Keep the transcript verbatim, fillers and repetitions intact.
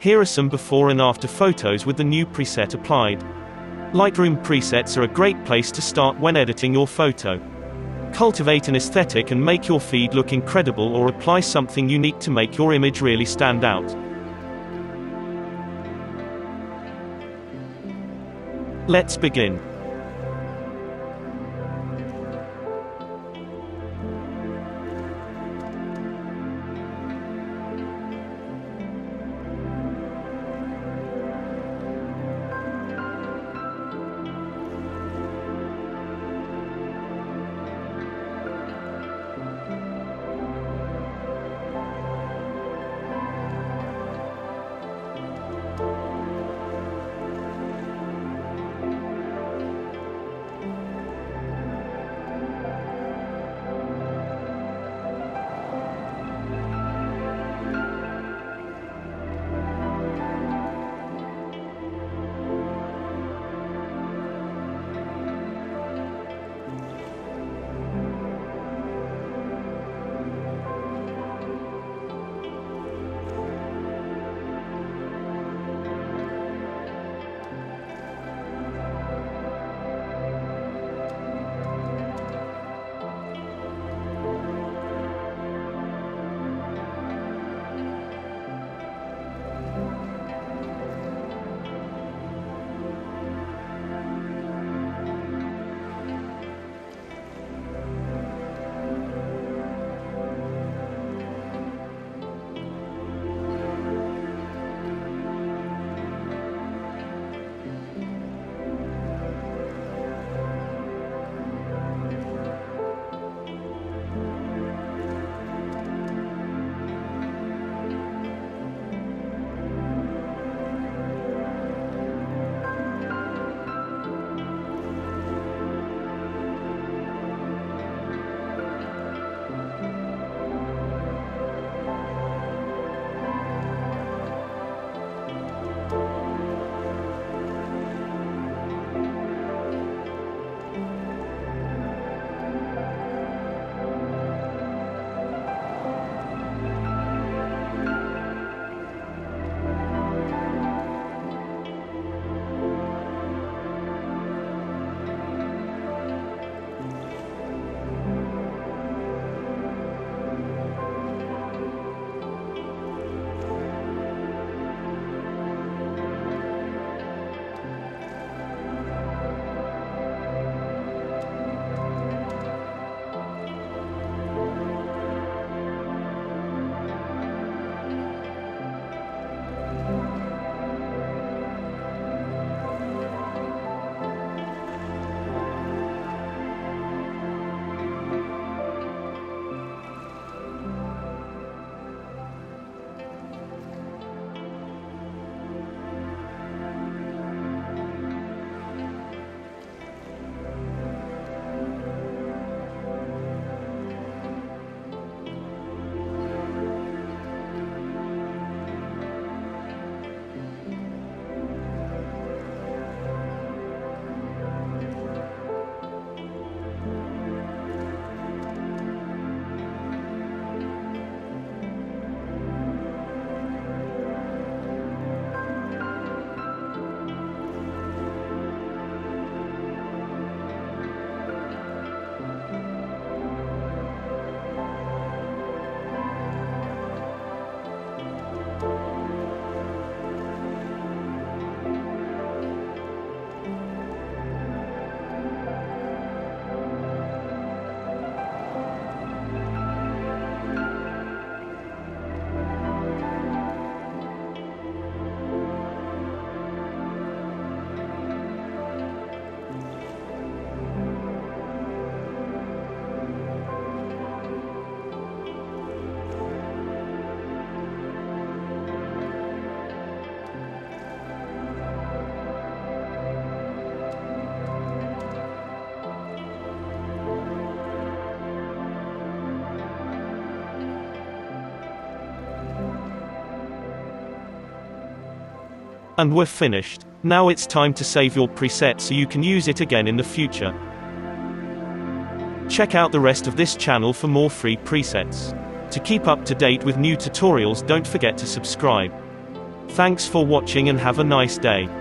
Here are some before and after photos with the new preset applied. Lightroom presets are a great place to start when editing your photo. Cultivate an aesthetic and make your feed look incredible, or apply something unique to make your image really stand out. Let's begin. And we're finished. Now it's time to save your preset so you can use it again in the future. Check out the rest of this channel for more free presets. To keep up to date with new tutorials, don't forget to subscribe. Thanks for watching and have a nice day.